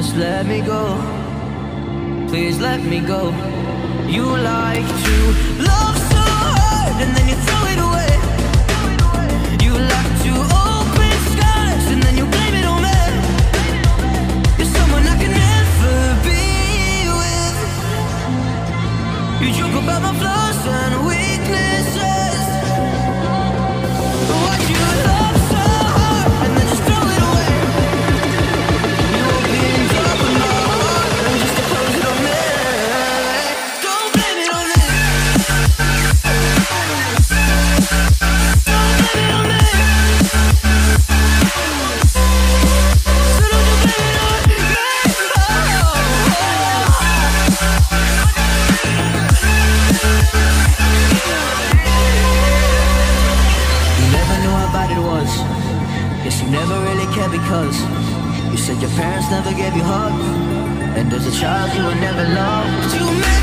Just let me go, please let me go. You like to love so hard and then you throw it away. You like to open skies and then you blame it on me. You're someone I can never be with. You joke about my flaws and weaknesses. What you love so hard and then just throw it away. You opened up my heart and just to close it on me. Don't blame it on me. Don't blame it on me. So don't you blame it on me. You never knew how bad it was. Guess you never really cared because you said your parents never gave you hugs, and as a child you were never loved. You made